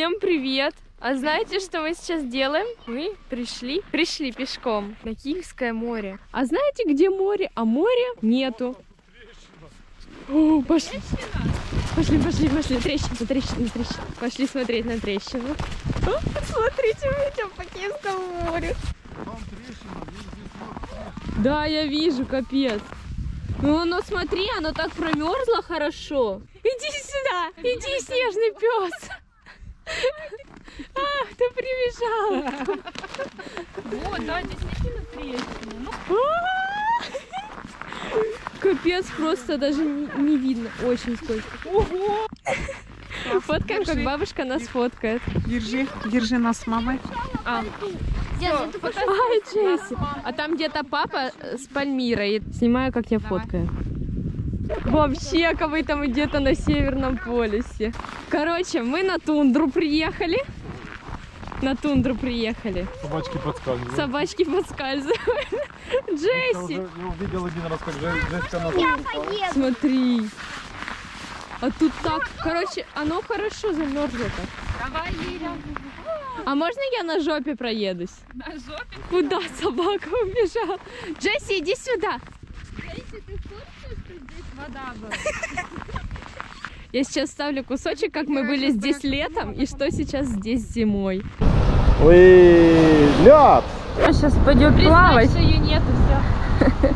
Всем привет! А знаете, что мы сейчас делаем? Мы пришли пешком на Киевское море. А знаете, где море? А моря нету. О, пошли. Пошли. Трещина. Пошли смотреть на трещину. О, смотрите, мы идем по Киевскому морю. Там трещина, здесь. Да, я вижу, капец. Ну, ну смотри, оно так промерзло хорошо. Иди сюда, иди, снежный пес. Ах, ты прибежал. Вот, да, здесь действительно трещина. Капец, просто даже не видно. Очень скользко. Ого! Фоткаем, как бабушка нас фоткает. Держи нас с мамой. Ай, Джесси. А там где-то папа с Пальмирой. Снимаю, как я фоткаю. Вообще, как будто мы где-то на Северном полюсе. Короче, мы на тундру приехали. Собачки подскальзывают. Джесси! Я увидел один раз, как Джесси на тундре. Смотри. А тут так, короче, оно хорошо замерзло так. Давай, Лиля. А можно я на жопе проедусь? На жопе? Куда собака убежала? Джесси, иди сюда. Джесси, ты в курсе, что здесь вода была? Я сейчас ставлю кусочек, как мы были здесь летом и что сейчас здесь зимой. Ой, лед! Сейчас пойдем плавать. Признай, что ее нету, все.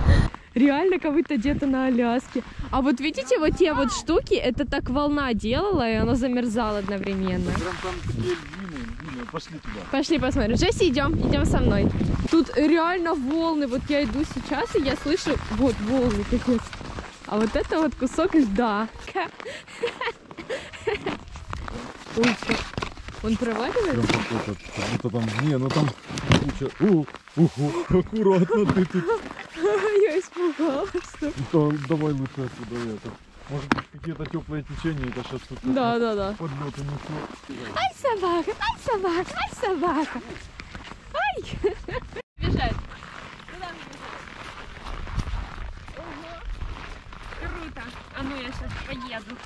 Реально, как будто где-то на Аляске. А вот видите, вот те вот штуки, это так волна делала, и она замерзала одновременно. Пошли туда. Пошли посмотрим. Джесси, идем со мной. Тут реально волны. Вот я иду сейчас, и я слышу, вот волны такие. А вот это вот кусок льда. Ой, он проваливается? Не, ну там куча. Аккуратно ты тут. Я испугалась. Давай лучше отсюда это. Может быть, какие-то теплые течения, это сейчас тут. Да. Подлёты несут. Ай, собака! Ай! Бежать! Куда мне бежать? Ого! Круто! А ну я сейчас поеду.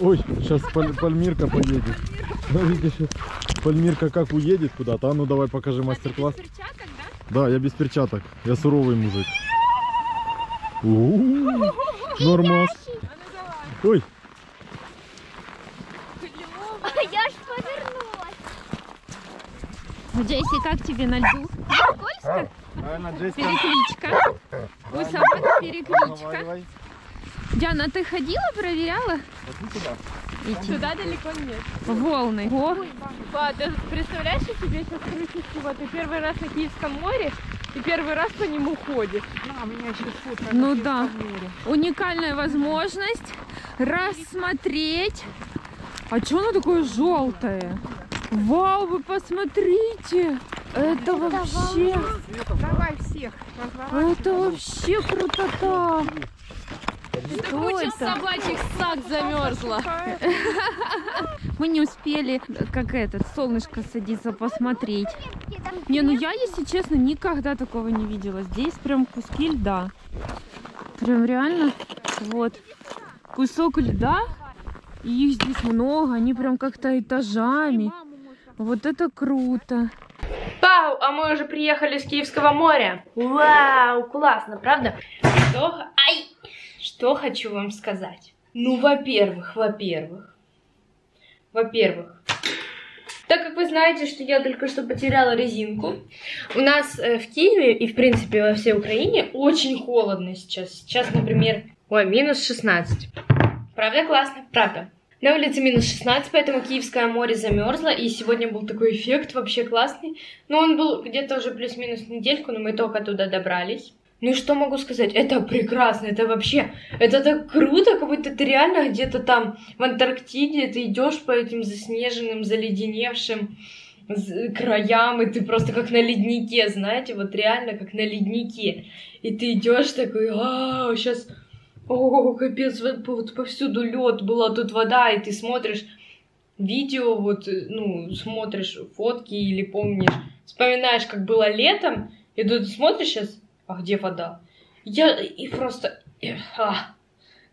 Ой, сейчас Пальмирка поедет. Смотрите, сейчас Пальмирка как уедет куда-то. А ну давай покажи мастер-класс. Ты без перчаток, да? Да, я без перчаток. Я суровый мужик. Нормас. Ой! Я ж повернулась. Джесси, как тебе на льду? Скользко? Перекличка. У собак перекличка. Диана, ты ходила, проверяла? Сюда далеко нет. Волны. О. Ба, ты представляешь, что тебе сейчас крутится? Ты первый раз на Киевском море. И первый раз по нему ходишь. А, меня сейчас фото. Ну да. Уникальная возможность рассмотреть. А что оно такое желтое? Вау, вы посмотрите. Это вообще... Давай всех. Это вообще крутота. Это куча собачьих сак замерзла. Мы не успели, как этот, солнышко садится, посмотреть. Не, ну я, если честно, никогда такого не видела. Здесь прям куски льда. Прям реально, вот, кусок льда. И их здесь много, они прям как-то этажами. Вот это круто. Вау, а мы уже приехали с Киевского моря. Вау, классно, правда? Что хочу вам сказать? Ну, во-первых, так как вы знаете, что я только что потеряла резинку, у нас в Киеве и, в принципе, во всей Украине очень холодно сейчас. Сейчас, например, ой, минус 16. Правда классно? Правда. На улице минус 16, поэтому Киевское море замерзло, и сегодня был такой эффект вообще классный. Но он был где-то уже плюс-минус недельку, но мы только туда добрались. Ну и что могу сказать? Это прекрасно, это вообще, это так круто, как будто ты реально где-то там в Антарктиде, ты идешь по этим заснеженным, заледеневшим краям, и ты просто как на леднике, знаете, вот реально как на леднике. И ты идешь такой, а сейчас, о, капец, вот повсюду лед, была тут вода, и ты смотришь видео, вот, ну, смотришь фотки или помнишь, вспоминаешь, как было летом, и тут смотришь сейчас, а где вода? Я и просто...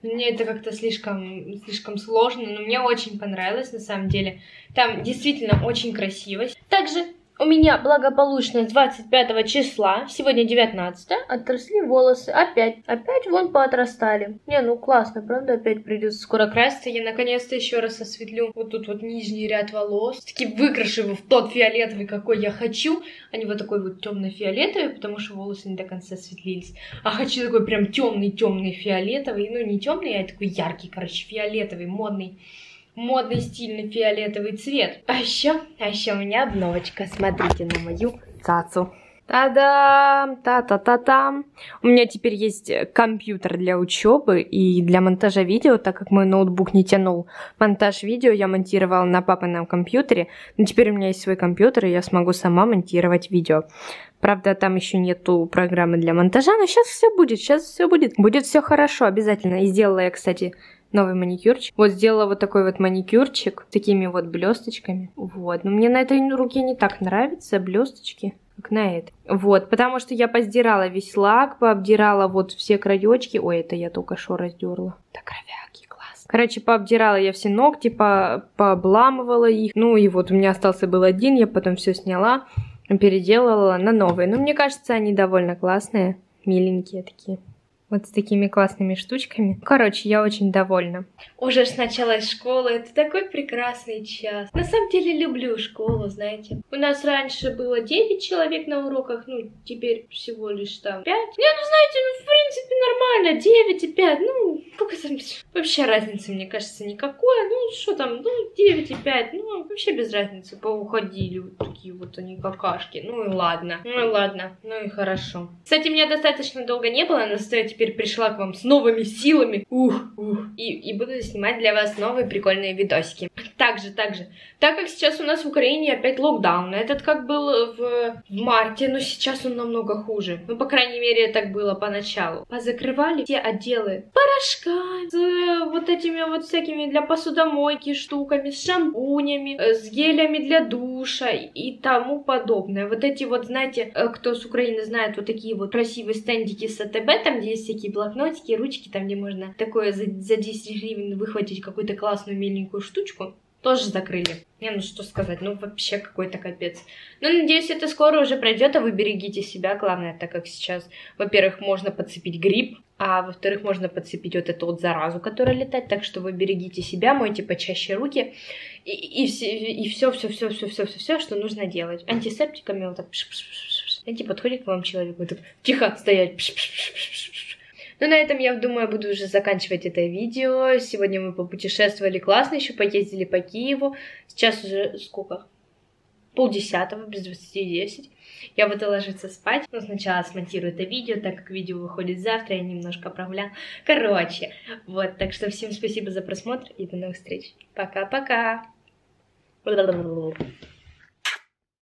Мне это как-то слишком сложно, но мне очень понравилось на самом деле. Там действительно очень красиво. Также у меня благополучно 25 числа, сегодня 19, отросли волосы. Опять вон поотрастали. Не, ну классно, правда, опять придется скоро краситься. Я наконец-то еще раз осветлю вот тут вот нижний ряд волос. Таки выкрашу его в тот фиолетовый, какой я хочу, а не вот такой вот темно-фиолетовый, потому что волосы не до конца осветлились. А хочу такой прям темный-темный фиолетовый. Ну не темный, а такой яркий, короче, фиолетовый, модный. Модный, стильный фиолетовый цвет. А еще у меня обновочка. Смотрите на мою цацу. Та-дам! Та-та-та-там! У меня теперь есть компьютер для учебы и для монтажа видео, так как мой ноутбук не тянул монтаж видео, я монтировала на папином компьютере, но теперь у меня есть свой компьютер, и я смогу сама монтировать видео. Правда, там еще нету программы для монтажа, но сейчас все будет. Будет все хорошо, обязательно. И сделала я, кстати, новый маникюрчик. Вот сделала вот такой вот маникюрчик с такими вот блесточками. Вот. Но мне на этой руке не так нравятся блесточки, как на этой. Вот. Потому что я поздирала весь лак, пообдирала вот все краечки. Ой, это я только что раздерла. Да кровяки. Короче, пообдирала я все ногти, пообламывала их. Ну и вот у меня остался был один, я потом все сняла, переделала на новые. Но мне кажется, они довольно классные, миленькие такие. Вот с такими классными штучками. Короче, я очень довольна. Уже с начала школы, это такой прекрасный час. На самом деле люблю школу, знаете. У нас раньше было 9 человек на уроках, ну теперь всего лишь там 5. Не, ну знаете, ну в принципе нормально, 9 и 5, ну сколько там, вообще разницы, мне кажется, никакой. Ну что там, ну 9 и 5, ну вообще без разницы, поуходили вот такие вот они какашки. Ну и ладно, ну и хорошо. Кстати, меня достаточно долго не было, но стоит теперь пришла к вам с новыми силами. И буду снимать для вас новые прикольные видосики. Также. Так как сейчас у нас в Украине опять локдаун. Этот как был в марте, но сейчас он намного хуже. Ну, по крайней мере, так было поначалу. Позакрывали все отделы порошка, с вот этими вот всякими для посудомойки штуками, с шампунями, с гелями для душа и тому подобное. Вот эти вот, знаете, кто с Украины знает, вот такие вот красивые стендики с АТБ, там где есть всякие блокнотики, ручки, там где можно такое за 10 гривен выхватить какую-то классную миленькую штучку, тоже закрыли. Не, ну что сказать, ну вообще какой-то капец. Но надеюсь, это скоро уже пройдет, а вы берегите себя, главное, так как сейчас, во-первых, можно подцепить грипп, а во-вторых, можно подцепить вот эту вот заразу, которая летает, так что вы берегите себя, мойте почаще руки и все, что нужно делать. Антисептиками вот так. Знаете, подходит к вам человек, вот так тихо стоять. Ну, на этом, я думаю, буду уже заканчивать это видео. Сегодня мы попутешествовали классно, еще поездили по Киеву. Сейчас уже сколько? 9:30, без 9:50. Я буду ложиться спать. Но сначала смонтирую это видео, так как видео выходит завтра, я немножко оправляю. Короче, вот. Так что всем спасибо за просмотр и до новых встреч. Пока-пока.